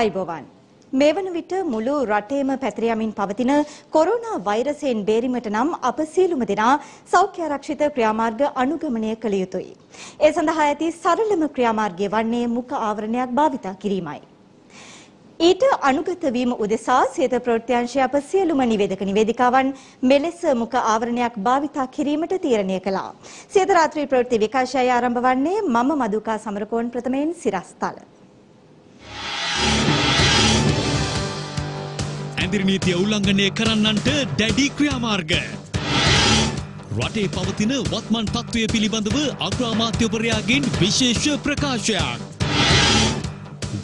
Aibovan. Mevan Vita Mulu Ratema Patriamin Pavatina, Corona virus in Berimatanam, Upper Silumadina, South Karakshita Kriamarga, Anugamane Kaliutui. Es on the Hayati Saralama Kriamarge, one name Muka Avranak Bavita Kirimai. ඊට අනුගත වීම උදෙසා සිත ප්‍රත්‍යංශය අප සියලුම නිවේදක නිවේදිකාවන් මෙලෙස මුඛ ආවරණයක් භාවිතා කිරීමට තීරණය කළා. සිත රාත්‍රී ප්‍රවෘත්ති විකාශය ආරම්භ වන්නේ මම මදුකා සමරකෝන් ප්‍රථමයෙන් සිරස්තල. ඇඳිරි නීතිය උල්ලංඝනය කරන්නන්ට දැඩි ක්‍රියාමාර්ග. රටේ පවතින වත්මන් තත්ත්වය පිළිබඳව අග්‍රාමාත්‍යවරයාගෙන් විශේෂ ප්‍රකාශයක්.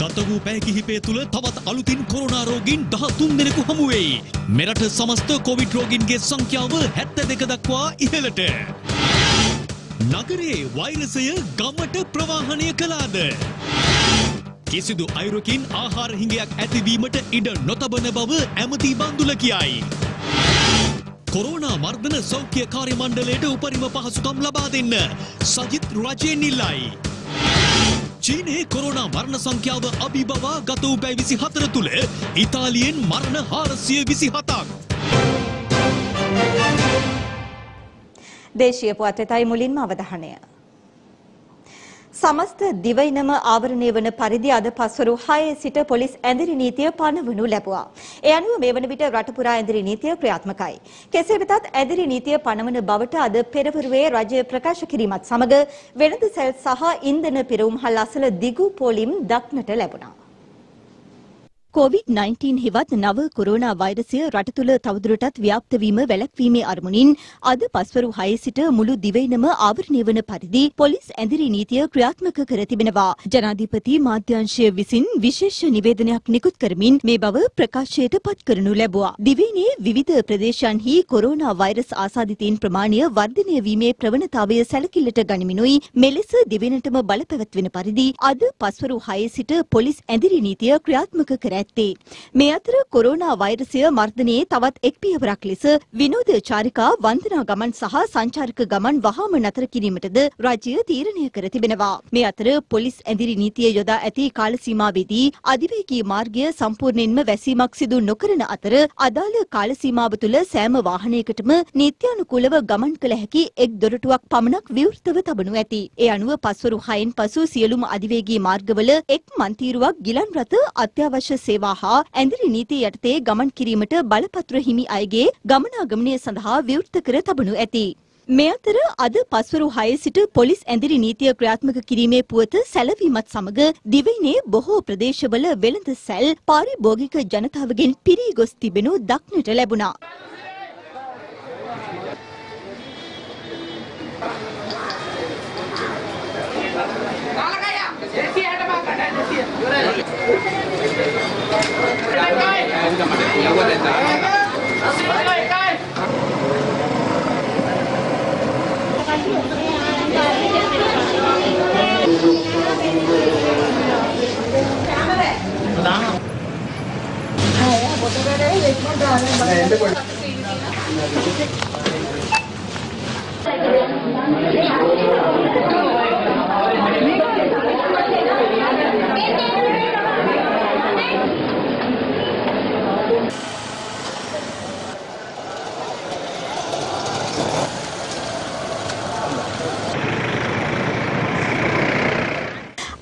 ගතවූ පැය කිහිපය තුළ තවත් අලුතින් කොරෝනා රෝගීන් 13 දෙනෙකු හමු වෙයි. මෙරට සමස්ත කොවිඩ් රෝගීන්ගේ සංඛ්‍යාව 72 දක්වා ඉහළට. නගරයේ වෛරසය ගමට ප්‍රවාහනය කළාද? කිසිදු අයුරකින් ආහාර හිඟයක් ඇතිවීමට ඉඩ නොතබන බව ඇමති බන්දුල කියයි. කොරෝනා මර්ධන සෞඛ්‍ය කාර්ය මණ්ඩලයට උපරිම පහසුකම් ලබා දෙන්න සජිත් රජෙන් ඉල්ලයි. චීනයේ කොරෝනා මරණ සංඛ්‍යාව අභිබවා ගත වූ පැය 24 තුළ ඉතාලියෙන් මරණ 427ක්. දේශීය පුවත් වෙතයි මුලින්ම අවධානය. සමස්ත දිවයිනම ආවරණය වන පරිදි අද පස්වරු 6 සිට පොලිස් ඇඳිරි නීතිය පනවනු ලැබුවා. ඒ අනුව මේ වන විට රට පුරා ඇඳිරි නීතිය ක්‍රියාත්මකයි. කෙසේ වෙතත් ඇඳිරි නීතිය පනවන බවට අද පෙරවරුවේ රජය ප්‍රකාශ කිරීමත් සමග වෙළඳ සැල් සහ ඉන්ධන පිරවුම් හල් අසල දිගු පොලිම් දක්නට ලැබුණා. COVID-19 හිවත් නව කොරෝනා වෛරසය රට තුළ තවදුරටත් ව්‍යාප්ත වීම වැළැක්වීමේ අරමුණින් අද පස්වරු 6 සිට මුළු දිවයිනම ආවරණය වන පරිදි පොලිස් ඇඳිරි නීතිය ක්‍රියාත්මක කර තිබෙනවා. ජනාධිපති මාධ්‍යංශය විසින් විශේෂ නිවේදනයක් නිකුත් කරමින් මේ බව ප්‍රකාශයට පත් කරනු ලැබුවා. දිවයිනේ විවිධ ප්‍රදේශයන්හි කොරෝනා වෛරස් ආසාදිතයින් ප්‍රමාණය වර්ධනය වීමේ ප්‍රවණතාවය සැලකිල්ලට ගනිමිනුයි මෙලෙස දිවයිනටම බලපැවැත්වෙන පරිදි අද පස්වරු 6 සිට පොලිස් ඇඳිරි නීතිය ක්‍රියාත්මක කර මේ අතර කොරෝනා වෛරසය මර්ධනයේ තවත් එක් පියවරක් ලෙස විනෝද චාරිකා වන්දනා ගමන් සහ සංචාරක ගමන් වහාම නතර කිරීමටද රජය තීරණය කර තිබෙනවා. මේ අතර පොලිස් ඇඳිරි නීතිය යොදා ඇති කාල සීමාවේදී අධිවේගී මාර්ගය සම්පූර්ණයෙන්ම වැසීමක් සිදු නොකරන අතර අදාළ කාල සීමාව තුළ සෑම වාහනයකටම නීත්‍යානුකූලව ගමන් කළ හැකි එක් දොරටුවක් පමණක් විවෘතව තබනු ඇති. ඒ අනුව පස්වරු 6න් පසු සියලුම අධිවේගී මාර්ගවල එක් මන්තීරුවක් ගිලන් රථ අත්‍යවශ්‍ය සේවා හා ඇඳිරි නීති යටතේ ගමන් කිරීමට බලපත්‍ර හිමි අයගේ ගමනාගමනය සඳහා විවෘත කර තබනු ඇති. මේ අතර අද පස්වරු 6 සිට පොලිස් ඇඳිරි නීතිය ක්‍රියාත්මක කිරීමේ පුවත සැලවීමත් සමග දිවයිනේ බොහෝ ප්‍රදේශවල වෙළඳ සැල් පාරිභෝගික ජනතාවගෙන් පිරී ගොස් තිබෙනු දක්නට ලැබුණා.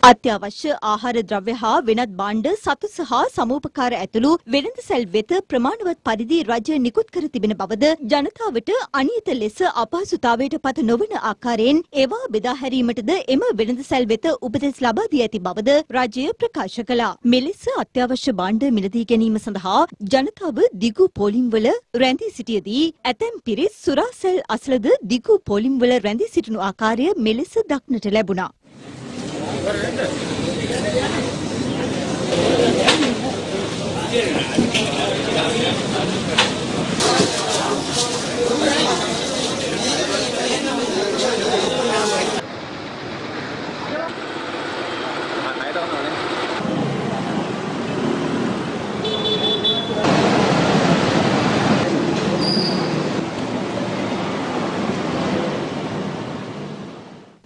අත්‍යවශ්‍ය ආහාර ද්‍රව්‍ය හා වෙනත් භාණ්ඩ සතු සහ සමූපකාර ඇතුළු වෙළඳ සැල් වෙත ප්‍රමාණවත් පරිදි රජය නිකුත් කර තිබෙන බවද ජනතාවට අනියත ලෙස අපහසුතාවයට පත් නොවන ආකාරයෙන් ඒවා බෙදා හැරීමටද එම වෙළඳ සැල් වෙත උපදෙස් ලබා දී ඇති බවද රජය ප්‍රකාශ කළා. මෙලෙස අත්‍යවශ්‍ය භාණ්ඩ මිලදී ගැනීම සඳහා ජනතාව දිගු පොලිම්වල රැඳී සිටියදී ඇතැම් පිරිස් සුරා සැල් අසලද දිගු පොලිම්වල රැඳී සිටිනු ආකාරය මෙලෙස දක්නට ලැබුණා.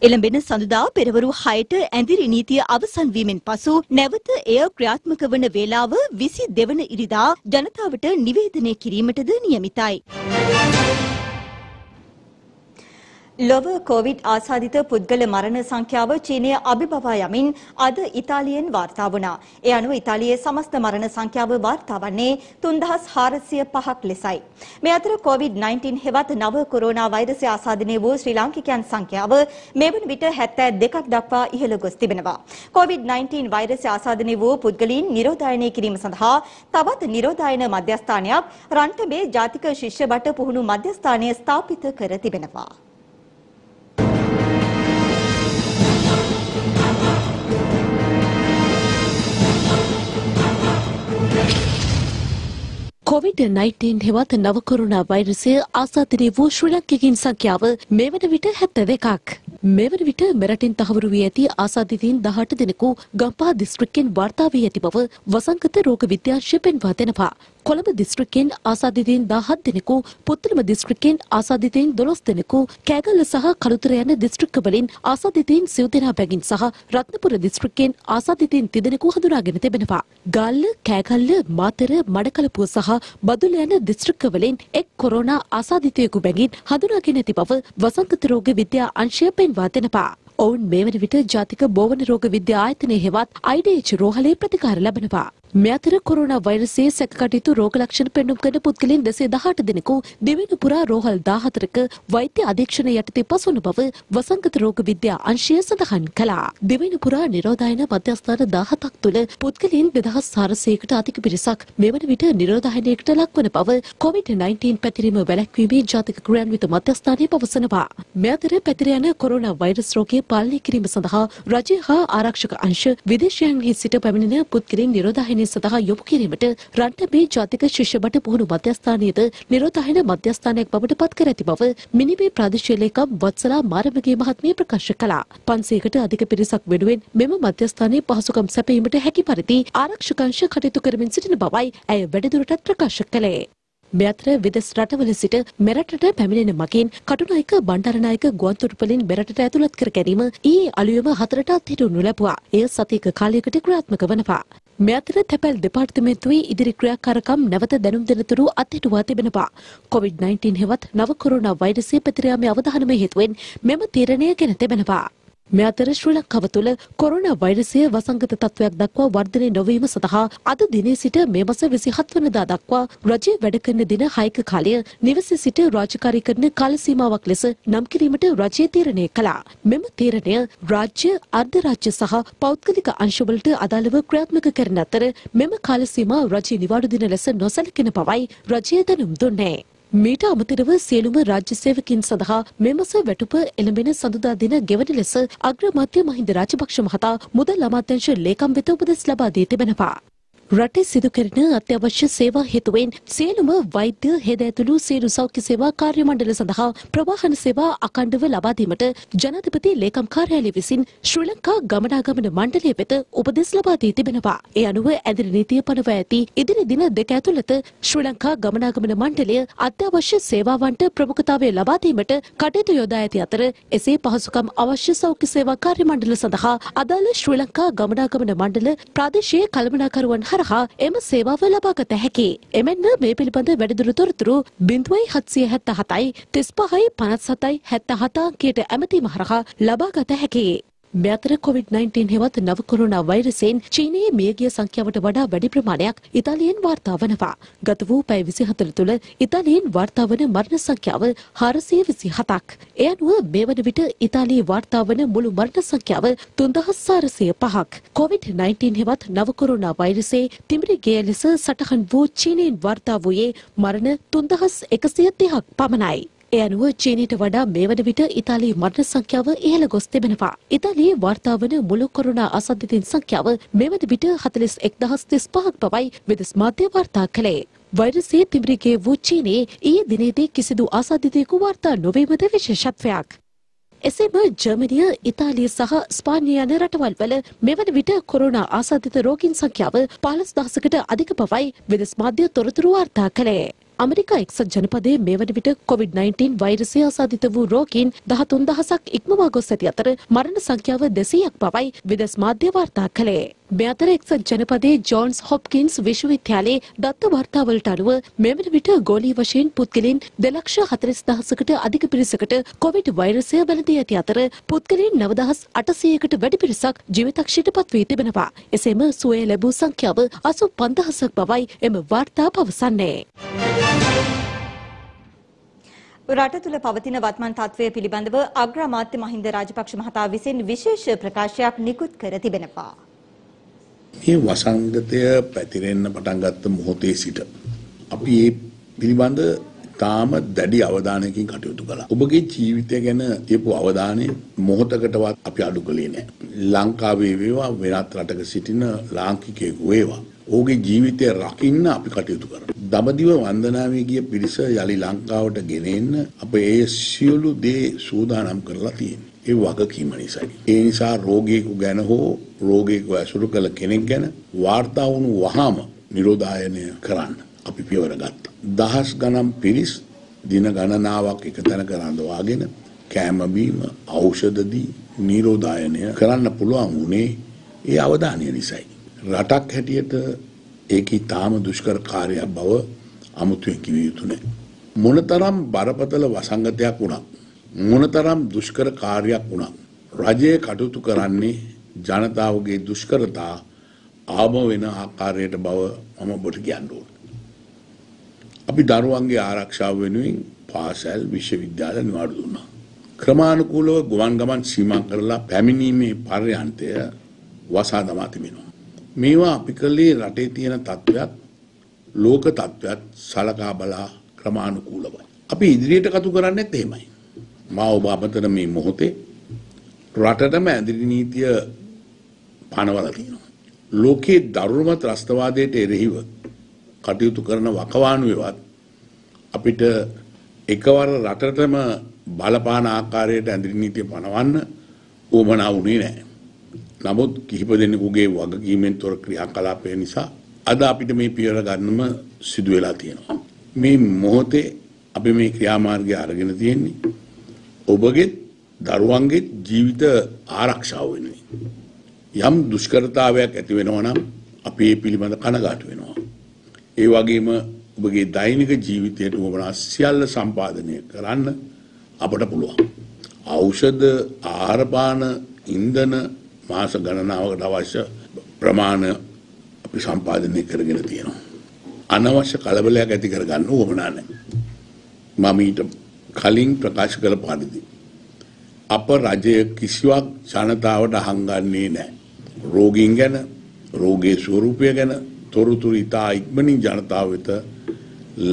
එළඹෙන සඳුදා පෙරවරු 6ට ඇඳිරි නීතිය අවසන් වීමෙන් පසු නැවත එය ක්‍රියාත්මක වන වේලාව 22 වන ඉරිදා ජනතාවට නිවේදනය කිරීමටද නියමිතයි. ලොව කොවිඩ් ආසාදිත පුද්ගල මරණ සංඛ්‍යාව චීනය අභිබවා යමින් අද ඉතාලියෙන් වාර්තා වුණා. ඒ අනුව ඉතාලියේ සමස්ත මරණ සංඛ්‍යාව වාර්තා වන්නේ 3405ක් ලෙසයි. මේ අතර COVID-19 හෙවත් නව කොරෝනා වෛරසය ආසාදිතය වූ ශ්‍රී ලාංකිකයන් සංඛ්‍යාව මේ වන විට 72ක් දක්වා ඉහළ ගොස් තිබෙනවා. COVID-19 වෛරසය ආසාදිතය වූ පුද්ගලයන් නිරෝධායනය කිරීම සඳහා තවත් නිරෝධායන මධ්‍යස්ථානයක් රන්ටබේ ජාතික ශිෂ්‍ය බට පුහුණු මධ්‍යස්ථානය ස්ථාපිත කර තිබෙනවා. COVID-19 හෙවත් නව කොරෝනා වෛරසය ආසාදිතය වූ ශ්‍රී ලාංකිකයින් සංඛ්‍යාව මේ වන විට 72ක්. මේ වන විට මෙරටින් තහවුරු වී ඇති ආසාදිතයින් 18 දෙනෙකු ගම්පහ දිස්ත්‍රික්කයෙන් වාර්තා වී ඇති බව වසංගත රෝග විද්‍යාංශය පෙන්වා දෙනවා. කොළඹ දිස්ත්‍රික්කයෙන් ආසාදිතයින් 17 දෙනෙකු, පුත්තලම දිස්ත්‍රික්කයෙන් ආසාදිතයින් 12 දෙනෙකු, කෑගල්ල සහ කළුතර යන දිස්ත්‍රික්කවලින් ආසාදිතයින් සිව් දෙනා බැගින් සහ රත්නපුර දිස්ත්‍රික්කයෙන් ආසාදිතයින් 3 දෙනෙකු හඳුනාගෙන තිබෙනවා. ගල්ල, කෑගල්ල, මාතර, මඩකලපුව සහ බදුල්ල යන දිස්ත්‍රික්කවලින් එක් කොරෝනා ආසාදිතයෙකු බැගින් හඳුනාගෙන ඇති බව වසංගත රෝග විද්‍යා අංශය පෙන්වා දෙනවා. ඔවුන් මේ වන විට ජාතික බෝවන රෝග විද්‍යා ආයතනයේ හෙවත් IDH රෝහලේ ප්‍රතිකාර ලබනවා. මේ අතර කොරෝනා වෛරසයේ සැකකටයුතු රෝග ලක්ෂණ පෙන්නුම් කරන පුද්ගලයන් 218 දෙනෙකු දෙවෙනි පුරා රෝහල් 14ක වෛද්‍ය අධීක්ෂණය යටතේ පසුවන බව වසංගත රෝග විද්‍යා අංශය සඳහන් කළා. දෙවෙනි පුරා නිරෝධායන මධ්‍යස්ථාන 17ක් තුළ පුද්ගලයන් 2400කට අධික පිරිසක් මේ වන විට නිරෝධායනයකට ලක්වන බව COVID-19 පැතිරීම වැළැක්වීමේ ජාතික ක්‍රියාන්විත මධ්‍යස්ථානය පවසනවා. මේ අතර පැතිර යන කොරෝනා වෛරස් රෝගය පාලනය කිරීම සඳහා රජය හා ආරක්ෂක අංශ විදේශයන්හි සිට පැමිණෙන පුද්ගලයන් නිරෝධායන සඳහා යොමු කිරීමට රණ්ඩමේ ජාතික ශිෂ්‍ය බට පුහුණු මධ්‍යස්ථානයේද නිරෝධායන මධ්‍යස්ථානයක් බවට පත් කර ඇති බව මිනිමේ ප්‍රාදේශීය ලේකම් වත්සලා මාරමගේ මහත්මිය ප්‍රකාශ කළා. 500කට අධික පිරිසක් වෙනුවෙන් මෙම මධ්‍යස්ථානයේ පහසුකම් සැපයීමට හැකි පරිදි ආරක්ෂක අංශ කටයුතු කරමින් සිටින බවයි ඇය වැඩිදුරටත් ප්‍රකාශ කළේ. මේ අතර විදෙස් රටවල සිට මෙරටට පැමිණෙන මගින් කටුනායක බණ්ඩාරනායක ගුවන්තොටුපළින් මෙරටට ඇතුළත් කර ගැනීම ඊයේ අලුයම 4ට අත්හිටුණු ලැබුවා. එය සතියක කාලයකට ක්‍රියාත්මක වනවා. මේ අතර තැපැල් දෙපාර්තමේන්තුවේ ඉදිරි ක්‍රියාකාරකම් නැවත දැනුම් දෙනතුරු අත්හිටුවා තිබෙනවා. COVID-19 හෙවත් නව කොරෝනා වෛරසය පැතිර යාමේ අවධානම හේතුවෙන් මෙම තීරණය ගෙන තිබෙනවා. මේ අතර ශ්‍රී ලංකාව තුළ කොරෝනා වෛරසය වසංගත තත්ත්වයක් දක්වා වර්ධනය නොවීම සඳහා අද දිනේ සිට මේ මාස 27 වෙනිදා දක්වා රජය වැඩ කරන දින 6ක කාලය නිවසේ සිට රාජකාරී කරන කාල සීමාවක් ලෙස නම් කිරීමට රජය තීරණය කළා. මෙම තීරණය රාජ්‍ය, අර්ධ රාජ්‍ය සහ පෞද්ගලික අංශවලට අදාළව ක්‍රියාත්මක කරන අතර මෙම කාල සීමා රජයේ නිවාඩු දින ලෙස නොසැලකෙන බවයි රජය දැනුම් දුන්නේ. මීට අමතරව සියලුම රාජ්‍ය සේවකින් සඳහා මේ මාස වැටුප එළඹෙන සඳුදා දින ගෙවන ලෙස අග්‍රාමාත්‍ය මහින්ද රාජපක්ෂ මහතා මුදල් අමාත්‍යාංශ ලේකම් වෙත උපදෙස් ලබා දී තිබෙනවා. රටේ සිදු කරන අත්‍යවශ්‍ය සේවා හේතුවෙන් සියලුම වෛද්‍ය හෙද ඇතුළු සියලු සෞඛ්‍ය සේවා කාර්ය මණ්ඩල සඳහා ප්‍රවාහන සේවා අඛණ්ඩව ලබා දීමට ජනාධිපති ලේකම් කාර්යාලය විසින් ශ්‍රී ලංකා ගමනාගමන මණ්ඩලය වෙත උපදෙස් ලබා දී තිබෙනවා. ඒ අනුව ඇඳිරි නීතිය පනව ඇති ඉදිරි දින 2 ඇතුළත ශ්‍රී ලංකා ගමනාගමන මණ්ඩලය අත්‍යවශ්‍ය සේවාවන්ට ප්‍රමුඛතාවය ලබා දීමට කටයුතු යොදා ඇති අතර එසේ පහසුකම් අවශ්‍ය සෞඛ්‍ය සේවා කාර්ය මණ්ඩල සඳහා අදාළ ශ්‍රී ලංකා ගමනාගමන මණ්ඩල ප්‍රාදේශීය කළමනාකරුවන් එම සේවාව ලබාගත හැකි. එමෙන්න මේ පිළිබඳ වැඩිදුර තොරතුරු 0777 35 57 77 කියට ඇමතීම හරහා ලබාගත හැකි. මේ අතර COVID-19 හෙවත් නව කොරෝනා වෛරසයෙන් චීනයේ මියගිය සංඛ්‍යාවට වඩා වැඩි ප්‍රමාණයක් ඉතාලියෙන් වාර්තා වනවා. ගත වූ පැය 24 තුළ ඉතාලියෙන් වාර්තා වන මරණ සංඛ්‍යාව 427ක්. ඒ අනුව මේ වන විට ඉතාලියේ වාර්තා වන මුළු මරණ සංඛ්‍යාව 3405ක්. COVID-19 හෙවත් නව කොරෝනා වෛරසයේ තිමිරි ගේ ලෙස සටහන් වූ චීනයෙන් වාර්තා වූයේ මරණ 3130ක් පමණයි. ඒ අනුව චීනයට වඩා මේ වන විට ඉතාලියේ මරණ සංඛ්‍යාව ඉහළ ගොස් තිබෙනවා. ඉතාලියේ වාර්තා වන මුළු කොරෝනා ආසාදිතයින් සංඛ්‍යාව මේ වන විට 41035ක් බවයි විදෙස් මාධ්‍ය වාර්තා කළේ. වෛරසයේ තිමිරි ගේ වූ චීනයේ ඊයේ දිනේදී කිසිදු ආසාදිතයෙකු වාර්තා නොවීමද විශේෂත්වයක්. එසේම ජර්මනිය, ඉතාලිය සහ ස්පාඤ්ඤය යන රටවල් වල මේ වන විට කොරෝනා ආසාදිත රෝගීන් සංඛ්‍යාව 15000කට අධික බවයි විදෙස් මාධ්‍ය තොරතුරු වාර්තා කළේ. අමරිකා එක්සත් ජනපදයේ මේ වන විට COVID-19 වෛරසය ආසාදිත වූ රෝගීන් 13000ක් ඉක්මවා ගොස් ඇති අතර මරණ සංඛ්‍යාව 200ක් පවයි විදේශ මාධ්‍ය වාර්තා කළේ. बेहतर एक्सट जनपदे जॉन्स हॉपकिंस विश्वविद्यालय दत्त वार्तावलट अव मेमन विट गोली वशेन पुद्गलिन 240000කට अधिक පිරිසකට कोविड වෛරසය වැළඳී ඇති අතර පුද්ගලයන් 9800කට වැඩි පිරිසක් ජීවිතක්ෂයට පත්වී තිබෙනවා. එසේම සුවය ලැබූ සංඛ්‍යාව 85000ක් බවයි එම වාර්තා පවසන්නේ. රට තුළ පවතින වත්මන් තත්ත්වය පිළිබඳව අග්‍රාමාත්‍ය මහින්ද රාජපක්ෂ මහතා විසින් විශේෂ ප්‍රකාශයක් නිකුත් කර තිබෙනවා. ඒ වසංගතය පැතිරෙන්න පටන් ගත්ත මොහොතේ සිට අපි මේ පිළිබඳ තාම දැඩි අවධානයකින් කටයුතු කළා. ඔබගේ ජීවිතය ගැන තියපු අවධානය මොහොතකටවත් අපි අඩු කළේ නැහැ. ලංකාවේ වේවා වෙනත් රටක සිටින ලාංකිකයෙකු වේවා ඔහුගේ ජීවිතය රකින්න අපි කටයුතු කරනවා. දඹදිව වන්දනාවේ ගිය පිරිස යලි ලංකාවට ගෙන එන්න අපේ ඒ සියලු දේ සූදානම් කරලා තියෙනවා. ඒ වගකීම නිසායි. ඒ නිසා රෝගියෙකු ගැන හෝ රෝගියෙකු ඇසුරු කළ කෙනෙක් ගැන වාර්තා වුණු වහාම නිරෝධායනය කරන්න අපි පියවර ගත්තා. දහස් ගණන් පිරිස් දින ගණනාවක් එක තැනක රඳවාගෙන කෑම බීම ඖෂධ දී නිරෝධායනය කරන්න පුළුවන් වුණේ ඒ අවධානය නිසායි. රටක් හැටියට ඒකී තාම දුෂ්කර කාර්යයක් බව අමුතුවෙන් කිව යුතු නැහැ. මොනතරම් බරපතල වසංගතයක් වුණත් මොනතරම් දුෂ්කර කාර්යයක් වුණත් රජයේ කටයුතු කරන්නේ ජනතාවගේ දුෂ්කරතා ආම වෙන ආකාරයට බව මම ඔබට කියන්න ඕනේ. අපි දරුවන්ගේ ආරක්ෂාව වෙනුවෙන් පාසල් විශ්වවිද්‍යාල නිවාඩු දුන්නා. ක්‍රමානුකූලව ගුවන් ගමන් සීමා කරලා පැමිණීමේ පරියන්තය වසා දමා තිබෙනවා. මේවා අපි කළේ රටේ තියෙන තත්ත්වයක් ලෝක තත්ත්වයක් සලකා බලා ක්‍රමානුකූලව. අපි ඉදිරියට කටයුතු කරන්නේත් එහෙමයි. මාව බබතන මේ මොහොතේ රටටම ඇඳිරි නීතිය පනවල තියෙනවා. ලෝකයේ දරුණුම ත්‍රස්තවාදයට එරෙහිව කටයුතු කරන වකවානුවේවත් අපිට එකවර රටටම බලපාන ආකාරයට ඇඳිරි නීතිය පනවන්න උවමනා වුණේ නැහැ. නමුත් කිහිප දෙනෙකුගේ වගකීමෙන් තොර ක්‍රියාකලාපය නිසා අද අපිට මේ පියවර ගන්නම සිදු වෙලා තියෙනවා. මේ මොහොතේ අපි මේ ක්‍රියාමාර්ගය අරගෙන තියෙන්නේ ඔබගේ දරුවන්ගේ ජීවිත ආරක්ෂාව වෙනුවෙන්. යම් දුෂ්කරතාවයක් ඇති වෙනවා නම් අපි ඒ පිළිබඳ කනගාටු වෙනවා. ඒ වගේම ඔබගේ දෛනික ජීවිතයට උවමනා සියල්ල සම්පාදනය කරන්න අපට පුළුවන්. ඖෂධ, ආහාර පාන, ඉන්ධන මාස ගණනාවකට අවශ්‍ය ප්‍රමාණය අපි සම්පාදනය කරගෙන තියෙනවා. අනවශ්‍ය කලබලයක් ඇති කරගන්න උවමනා නැහැ. මම ඊට කලින් ප්‍රකාශ කළ පරිදි අප රජය කිසිවක් ජනතාවට හංගන්නේ නැහැ. රෝගීන් ගැන, රෝගයේ ස්වරූපය ගැන තොරතුරු ඉතා ඉක්මනින් ජනතාව වෙත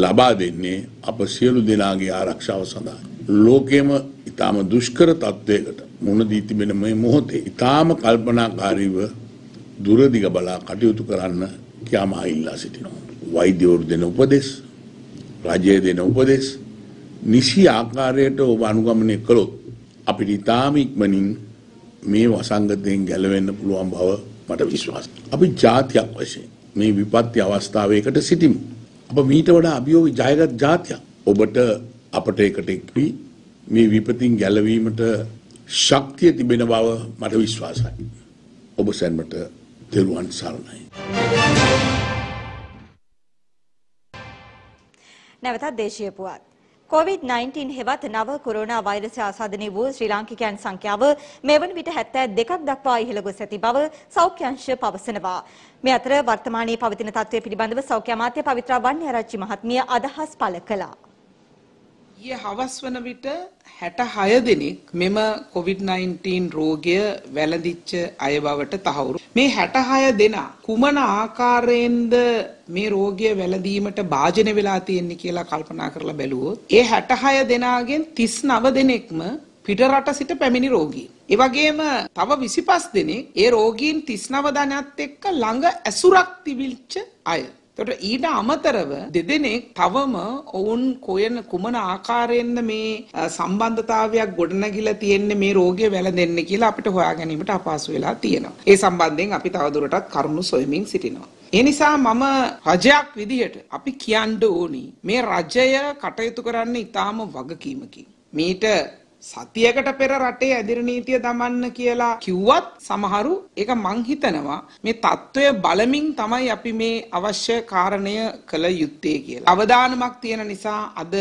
ලබා දෙන්නේ අප සියලු දෙනාගේ ආරක්ෂාව සඳහා. ලෝකෙම ඉතාම දුෂ්කර තත්ත්වයකට මුහුණ දී තිබෙන මේ මොහොතේ ඉතාම කල්පනාකාරීව දුරදිග බලා කටයුතු කරන්න කියාමා ඉල්ලා සිටිනවා. වෛද්‍යවරු දෙන උපදෙස්, රජය දෙන උපදෙස් නිසි ආකාරයට ඔබ අනුගමනය කළොත් අපිට ඉතාම ඉක්මනින් මේ වසංගතයෙන් ගැලවෙන්න පුළුවන් බව මට විශ්වාසයි. අපි ජාතියක් වශයෙන් මේ විපත්ති අවස්ථාවයකට සිටිමු. අප මීට වඩා අභියෝග ජයගත් ජාතියක්. ඔබට අපට එකට එක්වී මේ විපතින් ගැලවීමට ශක්තිය තිබෙන බව මට විශ්වාසයි. ඔබ සැමට තෙරුවන් සරණයි. නැවතත් දේශීය පුවත්. COVID-19 හෙවත් නව කොරෝනා වෛරසය ආසාදනය වූ ශ්‍රී ලාංකිකයන් සංඛ්‍යාව මෙවන විට 72ක් දක්වා ඉහළ ගොස් ඇති බව සෞඛ්‍ය අංශය පවසනවා. මේ අතර වර්තමානයේ පවතින තත්ත්වය පිළිබඳව සෞඛ්‍ය අමාත්‍ය පවිත්‍රා වන්නිආරච්චි මහත්මිය අදහස් පළ කළා. ඊයේ හවස වන විට 66 දෙනෙක් මෙම COVID-19 රෝගය වැළඳිච්ච අය බවට තහවුරු. මේ 66 දෙනා කුමන ආකාරයෙන්ද මේ රෝගය වැළඳීමට භාජනය වෙලා තියෙන්නේ කියලා කල්පනා කරලා බැලුවොත් ඒ 66 දෙනාගෙන් 39 දෙනෙක්ම පිටරට සිට පැමිණි රෝගීන්. ඒ වගේම තව 25 දෙනෙක් ඒ රෝගීන් 39 දෙනාත් එක්ක ළඟ ඇසුරක් තිබිච්ච අය. තොට ඊට අමතරව දෙදෙනෙක් තවම ඔවුන් කොයන කුමන ආකාරයෙන්ද මේ සම්බන්ධතාවයක් ගොඩනැගිලා තියෙන්නේ මේ රෝගය වැළඳෙන්න කියලා අපිට හොයාගැනීමට අපහසු වෙලා තියෙනවා. ඒ සම්බන්ධයෙන් අපි තවදුරටත් කරුණු සොයමින් සිටිනවා. ඒ නිසා මම රජයක් විදියට අපි කියන්න ඕනි මේ රජය කටයුතු කරන්න ඉතාම වගකීමකින්. මේට සතියකට පෙර රටේ ඇදිරි නීතිය දමන්න කියලා කිව්වත් සමහරු ඒක මං හිතනවා මේ తত্ত্বය බලමින් තමයි අපි මේ අවශ්‍ය කාරණය කළ යුත්තේ කියලා. අවදානමක් තියෙන නිසා අද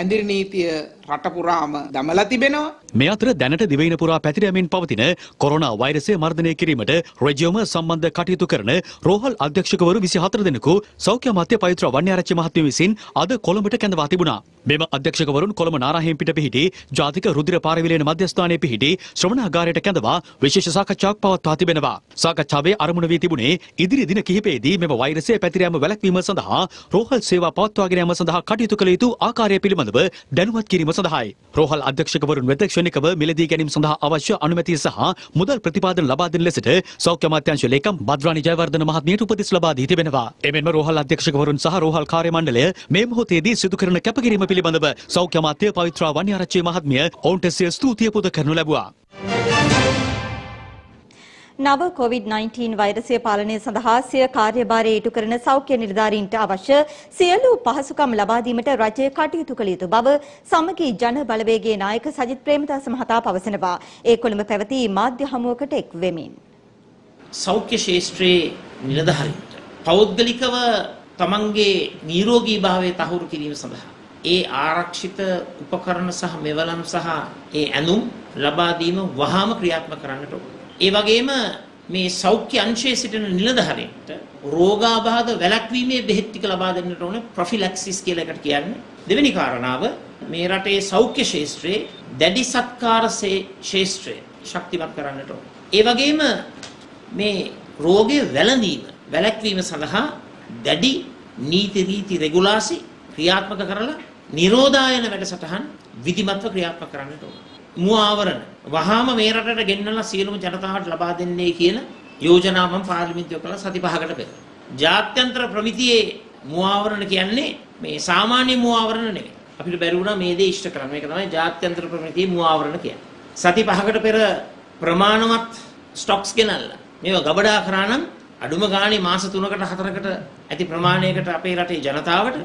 ඇදිරි නීතිය රට පුරාම දමලා තිබෙනවා. මේ අතර දැනට දිවයින පුරා පැතිරෙමින් පවතින කොරෝනා වෛරසය මර්ධනය කිරීමට රජ්‍යම සම්බන්ධ කටයුතු කරන රෝහල් අධ්‍යක්ෂකවරු 24 දෙනෙකු සෞඛ්‍ය අමාත්‍ය පවිත්‍ර වන්නාරච්චි මහත්මිය විසින් අද කොළඹට කැඳවා තිබුණා. මෙම අධ්‍යක්ෂකවරුන් කොළඹ නාරාහෙන් පිට පිහිටි ජාතික රුධිර පාරවිලයන මධ්‍යස්ථානයේ පිහිටි ශ්‍රමණාගාරයට කැඳවා විශේෂ සාකච්ඡාවක් පවත්වා තිබෙනවා. සාකච්ඡාවේ අරමුණ වී තිබුණේ ඉදිරි දින කිහිපයේදී මෙම වෛරසය පැතිර යාම වැළැක්වීම සඳහා රෝහල් සේවා පවත්වාගෙන යාම සඳහා කටයුතු කළ යුතු ආකාරය පිළිබඳව දැනුවත් කිරීම සඳහායි. රෝහල් අධ්‍යක්ෂකවරුන් වෙත ක්ෂණිකව මිලදී ගැනීම සඳහා අවශ්‍ය අනුමැතිය සහ මුදල් ප්‍රතිපාදන ලබා දෙන ලෙසට සෞඛ්‍ය අමාත්‍යාංශ ලේකම් බද්රාණි ජයවර්ධන මහත්මියට උපදෙස් ලබා දී තිබෙනවා. එමෙන්ම රෝහල් අධ්‍යක්ෂකවරුන් සහ රෝහල් කාර්ය මණ්ඩලය මේ මොහොතේදී සිදු කරන කැපකිරීම පිළිබඳව සෞඛ්‍ය අමාත්‍ය පවිත්‍ර වන්නාරච්චි මහත්මිය ඔවුන්ට ස්තුතිය පුද කරනු ලැබුවා. නව COVID-19 වෛරසය පාලනය සඳහා සිය කාර්යභාරය ඉටු කරන සෞඛ්‍ය නිලධාරීන්ට අවශ්‍ය සියලු පහසුකම් ලබා දීමට රජය කටයුතු කළ යුතු බව සමගි ජන බලවේගයේ නායක සජිත් ප්‍රේමදාස මහතා පවසනවා. ඒ කොළඹ පැවති මාධ්‍ය හමුවකට එක් වෙමින් සෞඛ්‍ය ශාස්ත්‍රයේ නිලධාරීන්ට පෞද්ගලිකව තමන්ගේ නිරෝගී භාවය තහවුරු කිරීම සඳහා ඒ ආරක්ෂිත උපකරණ සහ මෙවලම් සහ ඒ ඇඳුම් ලබා දීම වහාම ක්‍රියාත්මක කරන්නට ඕන. ඒ වගේම මේ සෞඛ්‍ය අංශයේ සිටින නිලධාරීන්ට රෝගාබාධ වැළැක්වීමේ බෙහෙත් ටික ලබා දෙන්නට ඕන ප්‍රොෆිලැක්සිස් කියලා එකට කියන්නේ. දෙවෙනි කාරණාව මේ රටේ සෞඛ්‍ය ශාස්ත්‍රයේ දැඩි සත්කාර ශාස්ත්‍රය ශක්තිමත් කරන්නට ඕන. ඒ වගේම මේ රෝගය වැළැක්වීම සඳහා දැඩි නීති රීති රෙගුලාසි ක්‍රියාත්මක කරලා නිරෝධායන වැඩසටහන් විධිමත්ව ක්‍රියාත්මක කරන්නට ඕන. මුව ආවරණ වහාම මේ රටට ගෙන්නලා සියලුම ජනතාවට ලබා දෙන්නේ කියන යෝජනාව මම පාර්ලිමේන්තුව කළා සති 5කට පෙර. ජාත්‍යන්තර ප්‍රමිතියේ මුව ආවරණ කියන්නේ මේ සාමාන්‍ය මුව ආවරණ නෙවෙයි. අපිට බැරි වුණා මේ දේ ඉෂ්ට කරන්න. මේක තමයි ජාත්‍යන්තර ප්‍රමිතියේ මුව ආවරණ කියන්නේ. සති 5කට පෙර ප්‍රමාණවත් ස්ටොක්ස් ගෙනල්ලා මේවා ගබඩා කරා නම් අඩුම ගානේ මාස 3කට 4කට ඇති ප්‍රමාණයකට අපේ රටේ ජනතාවට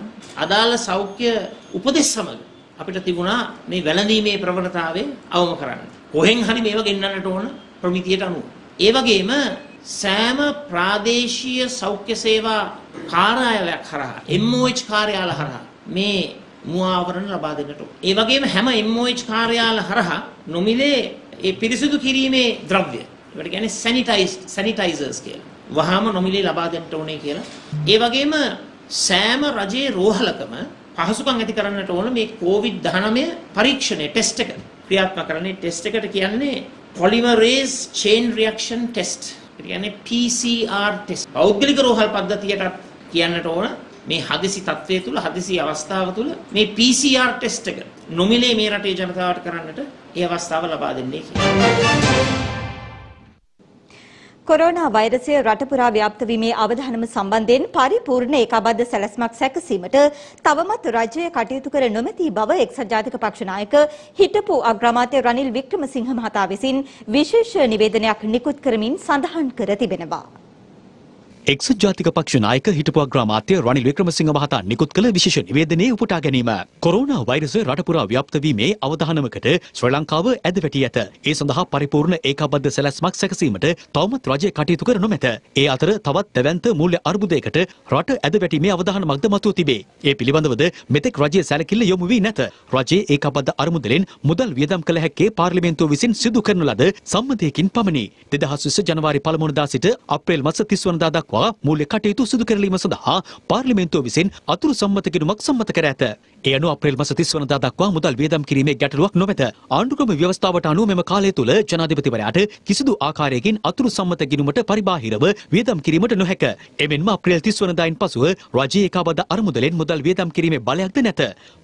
අදාළ සෞඛ්‍ය උපදෙස් සමග අපිට තිබුණා මේ වැළඳීමේ ප්‍රවණතාවය අවම කරන්න. කොහෙන් හරි මේව ගෙන්නන්නට ඕන ප්‍රමිතියට අනුව. ඒ වගේම සෑම ප්‍රාදේශීය සෞඛ්‍ය සේවා කාර්යාලයක් හරහා MOH කාර්යාල හරහා මේ මුව ආවරණ ලබා දෙන්නට ඕන. ඒ වගේම හැම MOH කාර්යාල හරහා නොමිලේ ඒ පිරිසිදු කිරීමේ ද්‍රව්‍ය ඒකට කියන්නේ සැනිටයිසර්ස් කියලා වහාම නොමිලේ ලබා දෙන්නට ඕනේ කියලා. ඒ වගේම සෑම රජයේ රෝහලකම පහසුකම් ඇති කරන්නට ඕන මේ COVID-19 පරීක්ෂණය ටෙස්ට් එක ක්‍රියාත්මක කරන්නේ. ටෙස්ට් එකට කියන්නේ polymerase chain reaction test. ඒ කියන්නේ PCR test. පෞද්ගලික රෝහල් පද්ධතියට කියන්නට ඕන මේ හදිසි තත්ත්වය තුල හදිසි අවස්ථාව තුල මේ PCR test එක නොමිලේ මේ රටේ ජනතාවට කරන්නට ඒ අවස්ථාව ලබා දෙන්නේ කියලා. කොරෝනා වෛරසය රට පුරා ව්‍යාප්ත වීමේ අවධානම සම්බන්ධයෙන් පරිපූර්ණ ඒකාබද්ධ සැලැස්මක් සැකසීමට තවමත් රජය කටයුතු කර නොමැති බව එක්සත් ජාතික පක්ෂ නායක හිටපු අග්‍රාමාත්‍ය රනිල් වික්‍රමසිංහ මහතා විසින් විශේෂ නිවේදනයක් නිකුත් කරමින් සඳහන් කර තිබෙනවා. එක්සත් ජාතික පක්ෂ නායක හිටපු අග්‍රාමාත්‍ය රනිල් වික්‍රමසිංහ මහතා නිකුත් කළ විශේෂ නිවේදනයේ උපුටා ගැනීම කොරෝනා වෛරසය රට පුරා ව්‍යාප්ත වීමේ අවධානමකට ශ්‍රී ලංකාව ඇද වැටී ඇත. ඒ සඳහා පරිපූර්ණ ඒකාබද්ධ සැලැස්මක් සැකසීමට තවමත් රජය කටයුතු කර නොමැත. ඒ අතර තවත් දැවැන්ත මූල්‍ය අර්බුදයකට රට ඇද වැටීමේ අවධානමක්ද මතුව තිබේ. ඒ පිළිබඳවද මෙතෙක් රජය සැලකිල්ල යොමු වී නැත. රජයේ ඒකාබද්ධ අරමුදලෙන් මුදල් වියදම් කළ හැක්කේ පාර්ලිමේන්තුව විසින් සිදු කරන ලද සම්මතයකින් පමණි. 2020 ජනවාරි 1 වනදා සිට අප්‍රේල් මාස 30 වනදා දක්වා මූල්‍ය කටයුතු සිදු කරලීම සඳහා පාර්ලිමේන්තුව විසින් අතුරු සම්මත කිරීමක් සම්මත කර ඇත. ඒ අනුව අප්‍රේල් මාස 30 වනදා දක්වා මුදල් වියදම් කිරීමේ ගැටලුවක් නොමැත. ආණ්ඩුක්‍රම ව්‍යවස්ථාවට අනුව මෙම කාලය තුල ජනාධිපතිවරයාට කිසිදු ආකාරයකින් අතුරු සම්මත ගිණුමට පරිබාහිරව වියදම් කිරීමට නොහැක. එමෙන්ම අප්‍රේල් 30 වනදායින් පසුව රජයේ ඒකාබද්ධ අරමුදලෙන් මුදල් වියදම් කිරීමේ බලයක්ද නැත.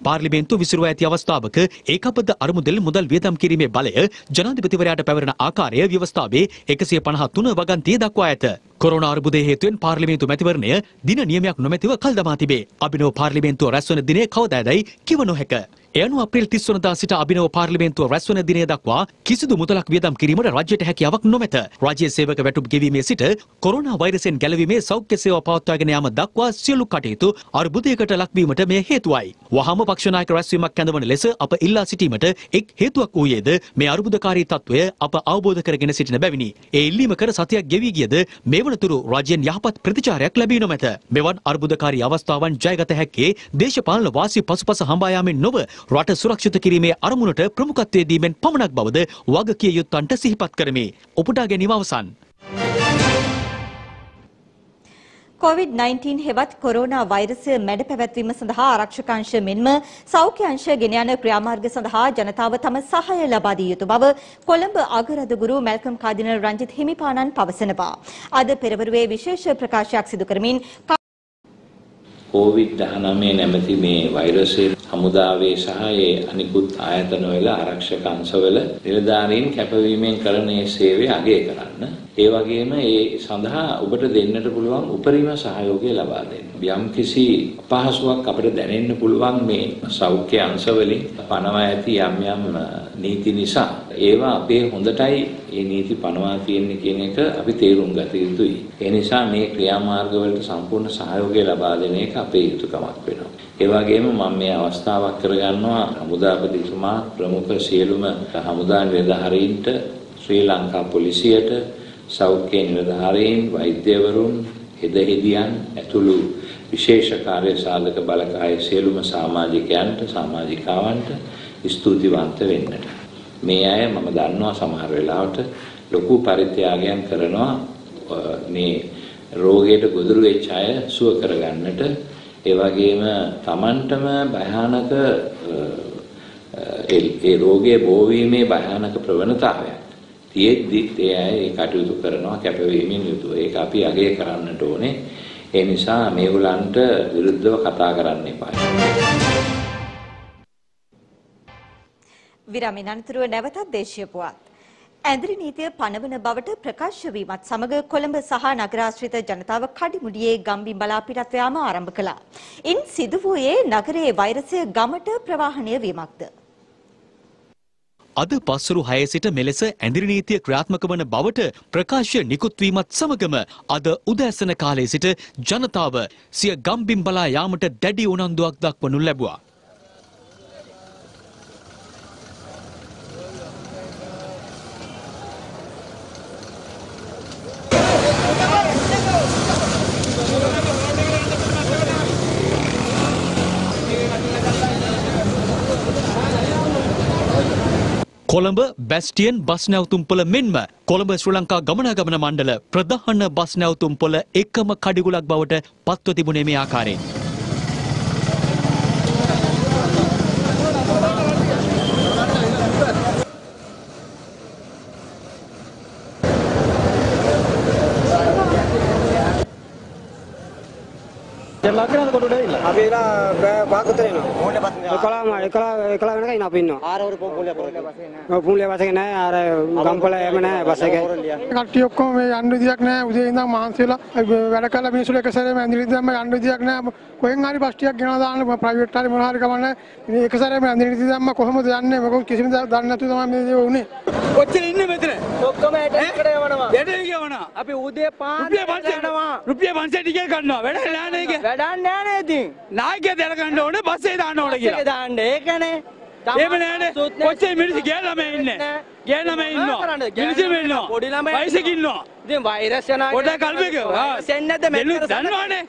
පාර්ලිමේන්තුව විසිරුවා ඇති අවස්ථාවක ඒකාබද්ධ අරමුදලෙන් මුදල් වියදම් කිරීමේ බලය ජනාධිපතිවරයාට පැවරෙන ආකාරය ව්‍යවස්ථාවේ 153 වගන්තිය දක්වා ඇත. කොරෝනා අර්බුදයේ හේතුවෙන් පාර්ලිමේන්තු මැතිවරණය දින නියමයක් නොමැතිව කල්දමා තිබේ. අභිනව පාර්ලිමේන්තුව රැස්වන දිනේ කවදාදයි කිව නොහැක. ඒ අනුව අප්‍රේල් 30 වනදා සිට අභිනව පාර්ලිමේන්තුව රැස්වන දිනය දක්වා කිසිදු මුදලක් වියදම් කිරීමට රජයට හැකියාවක් නොමැත. රාජ්‍ය සේවක වැටුප් ගෙවීමේ සිට කොරෝනා වෛරසයෙන් ගැලවීමේ සෞඛ්‍ය සේවා පවත්වාගෙන යාම දක්වා සියලු කටයුතු අර්බුදයකට ලක්වීමට මේ හේතුවයි. වහාම පක්ෂ නායක රැස්වීමක් කැඳවන ලෙස අප ඉල්ලා සිටීමට එක් හේතුවක් වූයේද මේ අර්බුදකාරී තත්වය අප අවබෝධ කරගෙන සිටින බැවිනි. ඒ ඉල්ලීම කර සතියක් ගෙවී ගියද මේ වනතුරු රාජ්‍යයෙන් යහපත් ප්‍රතිචාරයක් ලැබී නොමැත. මෙවන් අර්බුදකාරී අවස්ථාවන් ජයගත හැක්කේ දේශපාලන වාසි පසුපස හඹා යාමෙන් නොව රට සුරක්ෂිත කිරීමේ අරමුණට ප්‍රමුඛත්වය දීමෙන් පමණක් බවද වගකිය යුත්තන්ට සිහිපත් කරමි. උපුටා ගැනීම අවසන්. COVID-19 හෙවත් කොරෝනා වෛරසය මැඩ පැවැත්වීම සඳහා ආරක්ෂක අංශ මෙන්ම සෞඛ්‍ය අංශ ගෙන යන ක්‍රියාමාර්ග සඳහා ජනතාව තම සහාය ලබා දිය යුතු බව කොළඹ අගරද ගුරු මැල්කම් කාදිනල් රංජිත් හිමිපාණන් පවසනවා. අද පෙරවරුවේ විශේෂ ප්‍රකාශයක් සිදු කරමින් COVID-19 නැමැති මේ වෛරසයේ හමුදාවේ සහයේ අනිකුත් ආයතනවල ආරක්ෂක අංශවල නිලධාරීන් කැපවීමෙන් කරන මේ සේවය අගය කරන්න. ඒ වගේම ඒ සඳහා ඔබට දෙන්නට පුළුවන් උපරිම සහයෝගය ලබා දෙන්න. යම්කිසි අපහසුාවක් අපිට දැනෙන්න පුළුවන් මේ සෞඛ්‍ය අංශවලින් පනවා ඇති යම් නීති නිසා ඒවා අපේ හොඳටයි මේ නීති පනවා තියෙන්නේ කියන එක අපි තේරුම් ගත යුතුයි. ඒ නිසා මේ ක්‍රියාමාර්ගවලට සම්පූර්ණ සහයෝගය ලබා දෙන එක අපේ යුතුයකමක් වෙනවා. ඒ වගේම මම මේ අවස්ථාවක් කරගන්නවා හමුදාපතිතුමා ප්‍රමුඛ සියලුම හමුදා නිලධාරීන්ට ශ්‍රී ලංකා පොලිසියට සෞඛ්‍ය නිලධාරීන් වෛද්‍යවරුන් හෙදෙහිදියන් ඇතුළු විශේෂ කාර්ය සාධක බලකායේ සියලුම සමාජිකයන්ට සමාජිකාවන්ට ස්තුතිවන්ත වෙන්නට. මේ අය මම දන්නවා සමහර වෙලාවට ලොකු පරිත්‍යාගයන් කරනවා මේ රෝගයට ගොදුරු වෙච්ච අය සුව කරගන්නට. ඒ වගේම Tamanටම භයානක ඒ රෝගයේ බෝවීමේ භයානක ප්‍රවණතාවයක් තියෙද්දිත් ඒ අය ඒ කටයුතු කරනවා කැපවීමෙන් යුතුව. ඒක අපි අගය කරන්නට ඕනේ. ඒ නිසා මේගොල්ලන්ට විරුද්ධව කතා කරන්න එපා. විරාමෙන් අනතුරුව නැවතත් දේශීය පුවත්. ඇඳිරි නීතිය පනවන බවට ප්‍රකාශ වීමත් සමග කොළඹ සහ නගරාශ්‍රිත ජනතාව කඩිමුඩියේ ගම්බිම් බලා පිටත් යාම ආරම්භ කළා. ඉන් සිදු වූයේ නගරයේ වෛරසය ගමට ප්‍රවාහණය වීමක්ද. අද පස්වරු 6 සිට මෙලෙස ඇඳිරි නීතිය ක්‍රියාත්මක වන බවට ප්‍රකාශය නිකුත් වීමත් සමගම අද උදෑසන කාලයේ සිට ජනතාව සිය ගම්බිම් බලා යාමට දැඩි උනන්දුවක් දක්වනු ලැබුවා. කොළඹ බැස්ටියන් බස් නැවතුම්පොළ මෙන්ම කොළඹ ශ්‍රී ලංකා ගමනාගමන මණ්ඩල ප්‍රධාන බස් නැවතුම්පොළ එකම කඩිගුලක් බවට පත්ව තිබුණේ මේ ආකාරයෙන්. නායකයා දැනගන්න ඕනේ බස්සේ දාන්න ඕනේ කියලා. ඒක දාන්න ඒකනේ. එහෙම නෑනේ. කොච්චර මිනිස්සු ගෑනමයි ඉන්නේ. ගෑනමයි ඉන්නවා. මිනිස්සු ඉන්නවා. පොඩි ළමයි වයසක ඉන්නවා. ඉතින් වෛරස් යනවා. පොඩ කල්පික. හා. සෙන්නද මෙච්චර දන්නවනේ.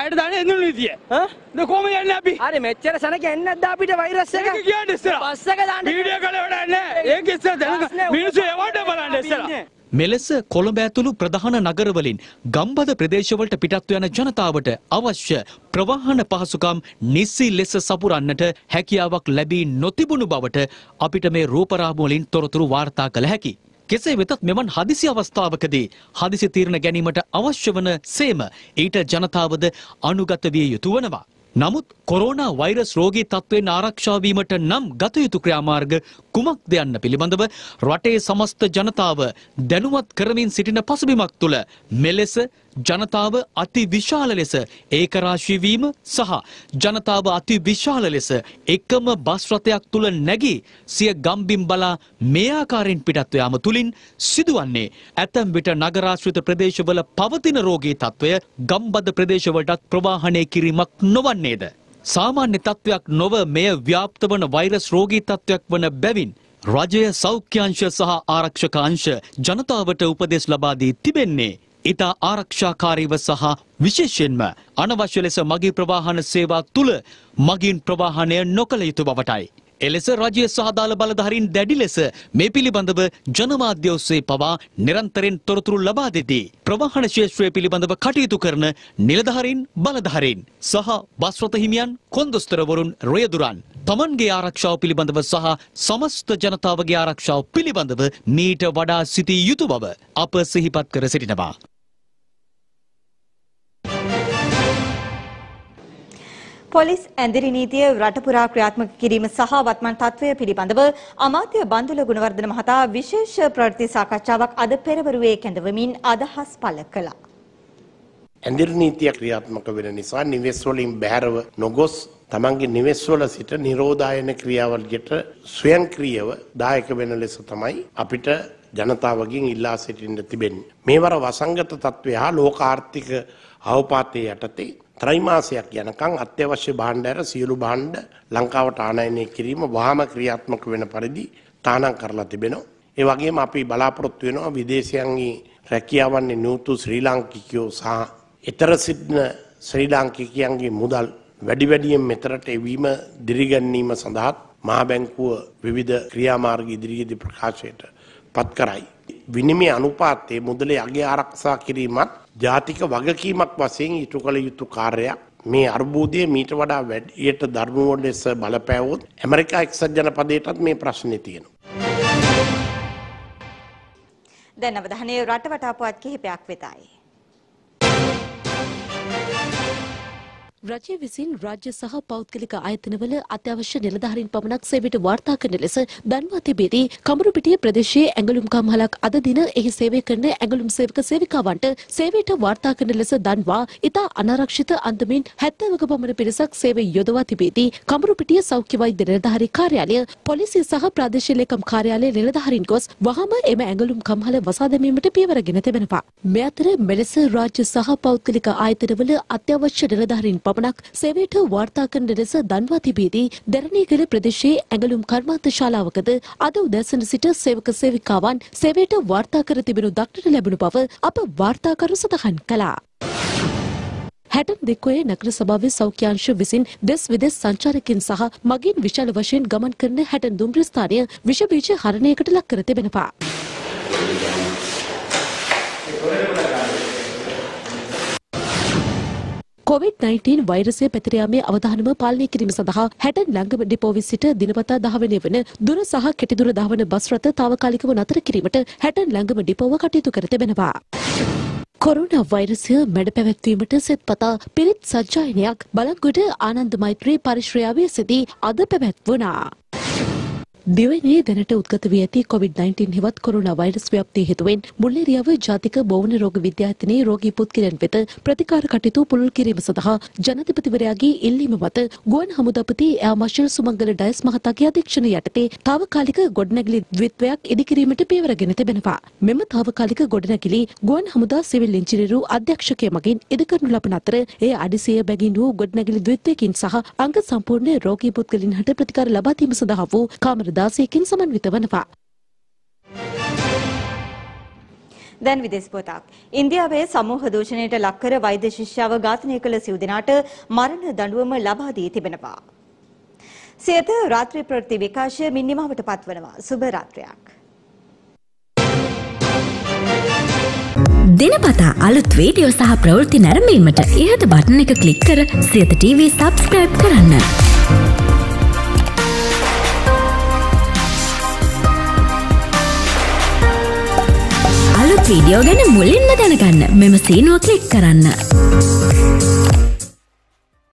අයඩ දාන්නේ එන්නුනේ ඉතිය. හා? දැන් කොහොමද යන්නේ අපි? හරි මෙච්චර සනක එන්නේ නැද්ද අපිට වෛරස් එක? ඒක කියන්නේ ඉස්සර. පස්සක දාන්න. වීඩියෝ කළේ වැඩක් නෑ. ඒක ඉස්සර දැනගන්න. මිනිස්සු එවඩ බලන්න ඉස්සර. මෙලෙස කොළඹ ඇතුළු ප්‍රධාන නගරවලින් ගම්බද ප්‍රදේශවලට පිටත් යන ජනතාවට අවශ්‍ය ප්‍රවාහන පහසුකම් නිසි ලෙස සපුරන්නට හැකියාවක් ලැබී නොතිබුණු බවට අපිට මේ රූපරාමු වලින් තොරතුරු වාර්තා කළ හැකියි. කෙසේ වෙතත් මෙවන් හදිසි අවස්ථාවකදී හදිසි තීරණ ගැනීමට අවශ්‍ය වන සේම ඊට ජනතාවද අනුගත විය යුතු වෙනවා. නමුත් කොරෝනා වෛරස් රෝගී තත්ත්වයෙන් ආරක්ෂා වීමට නම් ගත යුතු ක්‍රියාමාර්ග කුමක්ද යන්න පිළිබඳව රටේ සමස්ත ජනතාව දැනුවත් කරමින් සිටින පසුබිමක් තුළ මෙලෙස ජනතාව අතිවිශාල ලෙස ඒකරාශී වීම සහ ජනතාව අතිවිශාල ලෙස එකම බස් රථයක් තුළ නැගී සිය ගම්බිම් බලා මේ ආකාරයෙන් පිටත්ව යාම තුලින් සිදුවන්නේ ඇතැම් විට නගරාශ්‍රිත ප්‍රදේශවල පවතින රෝගී තත්ත්වය ගම්බද ප්‍රදේශවලටත් ප්‍රවාහනය කිරීමක් නොවන්නේ. සාමාන්‍ය තත්ත්වයක් නොව මෙය ව්‍යාප්ත වන වෛරස් රෝගී තත්ත්වයක් වන බැවින් රජය සෞඛ්‍යාංශ සහ ආරක්ෂක අංශ ජනතාවට උපදෙස් ලබා දී තිබෙන්නේ ඉතා ආරක්ෂාකාරීව සහ විශේෂයෙන්ම අනවශ්‍ය ලෙස මගී ප්‍රවාහන සේවා තුල මගීන් ප්‍රවාහනය නොකළ යුතු බවටයි. එලෙස රජය සහදාල බලධාරීන් දැඩි ලෙස මේ පිළිබඳව ජනමාධ්‍ය ඔස්සේ පවා නිරන්තරයෙන් තොරතුරු ලබා දෙදී ප්‍රවාහන ශිෂ්‍යය පිළිබඳව කටයුතු කරන නිලධාරීන් බලධාරීන් සහ බස් රථ හිමියන් කොන්දොස්තරවරුන් රියදුරන් තමන්ගේ ආරක්ෂාව පිළිබඳව සහ සමස්ත ජනතාවගේ ආරක්ෂාව පිළිබඳව මීට වඩා සිටිය යුතු බව අප සිහිපත් කර සිටිනවා. පොලිස් ඇඳිරි නීතිය රටපුරා ක්‍රියාත්මක කිරීම සහ වත්මන් තත්ත්වය පිළිබඳව අමාත්‍ය බන්දුල ගුණවර්ධන මහතා විශේෂ ප්‍රවෘත්ති සාකච්ඡාවක් අද පෙරවරුවේ කැඳවමින් අදහස් පළ කළා. ඇඳිරි නීතිය ක්‍රියාත්මක වෙන නිසා නිවෙස් වලින් බැහැරව නොගොස් තමන්ගේ නිවෙස් වල සිට නිරෝධායන ක්‍රියාවලියට ස්වයංක්‍රීයව දායක වෙන ලෙස තමයි අපිට ජනතාවගෙන් ඉල්ලා සිටින්න තිබෙන්නේ. මේවර වසංගත තත්ත්වය හා ලෝක ආර්ථික අවපාතයේ යටතේ ත්‍රයිමාසයක් යනකම් අත්‍යවශ්‍ය භාණ්ඩ ඇර සියලු භාණ්ඩ ලංකාවට ආනයනය කිරීම වහාම ක්‍රියාත්මක වෙන පරිදි තානම් කරලා තිබෙනවා. ඒ වගේම අපි බලාපොරොත්තු වෙනවා විදේශයන්හි රැකියාවන්නේ නූතු ශ්‍රී ලාංකිකයෝ සහ ඊතර සිටින ශ්‍රී ලාංකිකයන්ගේ මුදල් වැඩි වැඩියෙන් මෙතරට එවීම දිරිගැන්වීම සඳහා මහා බැංකුව විවිධ ක්‍රියාමාර්ග ඉදිරියේදී ප්‍රකාශයට පත් කරයි. විනිමය අනුපාතයේ මුදලේ අගය ආරක්ෂා කිරීමත් ජාතික වගකීමක් වශයෙන් ඉටු කළ යුතු කාර්යයක්. මේ අර්බුදයේ මීට වඩා වැඩියට දරුණු ලෙස බලපෑවොත් ඇමරිකා එක්සත් ජනපදයටත් මේ ප්‍රශ්නේ තියෙනවා. දැන් අවධානය රටවටා පුවත් කිහිපයක් වෙතයි. රජය විසින් රාජ්‍ය සහ පෞද්ගලික ආයතනවල අත්‍යවශ්‍ය නිලධාරීන් පමණක් සේවයට වාර්තා කරන ලෙස දන්වා තිබෙදී කමරුපිටිය ප්‍රදේශයේ ඇඟලුම්කම් හලක් අද දින එහි සේවය කරන ඇඟලුම් සේවක සේවිකාවන්ට සේවයට වාර්තා කරන ලෙස දන්වා ඉතා අනාරක්ෂිත අන්දමින් 70ක පමණ පිරිසක් සේවය යොදවා තිබෙදී කමරුපිටිය සෞඛ්‍ය වෛද්‍ය නිලධාරී කාර්යාලය පොලිසිය සහ ප්‍රාදේශීය ලේකම් කාර්යාලයේ නිලධාරීන් ගොස් වහාම එම ඇඟලුම්කම් හල වසා දැමීමට පියවරගෙන තිබෙනවා. මේ අතර මෙලෙස රාජ්‍ය සහ පෞද්ගලික ආයතනවල අත්‍යවශ්‍ය නිලධාරීන් සේවයට වාර්තා කරන ලෙස දන්වා තිබෙදී දැරණිගල ප්‍රදේශයේ ඇඟලුම් කර්මාන්ත ශාලාවකද අද උදෑසන සිට සේවක සේවිකාවන් සේවයට වාර්තා කර තිබෙනු දක්නට ලැබුණු බව අප වාර්තාකරු සඳහන් කළා. හැටන් දෙකේ නගර සභාවේ සෞඛ්‍යාංශ විසින් දෙස් විදෙස් සංචාරකයන් සහ මගින් විශාල වශයෙන් ගමන් කරන හැටන් දුම්රිය ස්ථානය විෂ බීජ හරණයකට ලක් කර තිබෙනවා. COVID-19 වෛරසය පැතිර යාමේ අවධානම පාලනය කිරීම සඳහා හැටන් ලංගම ඩිපෝවේ සිට දිනපතා 10 වෙනි වන දුර සහ කෙටි දුර දහවන බස් රථ තාවකාලිකව නතර කිරීමට හැටන් ලංගම ඩිපෝව කටයුතු කර තිබෙනවා. කොරෝනා වෛරසය මැඩ පැවැත්වීමට සෙත්පතා පිරිත් සජ්ජායනයක් බලන්ගොඩ ආනන්ද මෛත්‍රී පරිශ්‍රයාවේ සිදී අද පැවැත්වුණා. දිවයිනේ දැනට උද්ගත වී ඇති COVID-19 හෙවත් කොරෝනා වෛරස් ව්‍යාප්තිය හේතුවෙන් මුල්ලේරියාව ජාතික බෝවන රෝග විද්‍යායතනයේ රෝගී පුද්ගලයන් වෙත ප්‍රතිකාර කටයුතු පුළුල් කිරීම සඳහා ජනාධිපතිවරයාගේ ඉල්ලීම මත ගුවන් හමුදාපති එයා මාර්ෂල් සුමංගල ඩයස් මහතාගේ අධීක්ෂණය යටතේ తాවකාලික ගොඩනැගිලි ද්විත්වයක් ඉදිකිරීමට පියවරගෙන තිබෙනවා. මෙම తాවකාලික ගොඩනැගිලි ගුවන් හමුදා සිවිල් ඉංජිනේරු අධ්‍යක්ෂකයා මගින් ඉදිකරනු ලබන අතර ඒ අඩිසිය බැගින් වූ ගොඩනැගිලි ද්විත්වයකින් සහ අංග සම්පූර්ණ රෝගී පුද්ගලයන් හට ප්‍රතිකාර ලබා දීම සඳහා වූ කාමර දාසයකින් සමන්විත වනවා. දැන් විදේශ පුවතක්. ඉන්දියාවේ සමූහ දූෂණයට ලක්කර වෛද්‍ය ශිෂ්‍යාව ඝාතනය කළ සිව් දෙනාට මරණ දඬුවම ලබා දී තිබෙනවා. සියත රාත්‍රී ප්‍රවෘත්ති විකාශය මින් නිමවටපත් වෙනවා. සුබ රාත්‍රියක්. දිනපතා අලුත් වීඩියෝ සහ ප්‍රවෘත්ති නැරඹීමට ඉහත බටන් එක ක්ලික් කර සියත TV subscribe කරන්න. අලුත් වීඩියෝ ගැන මුලින්ම දැනගන්න මෙම සීනුව ක්ලික් කරන්න.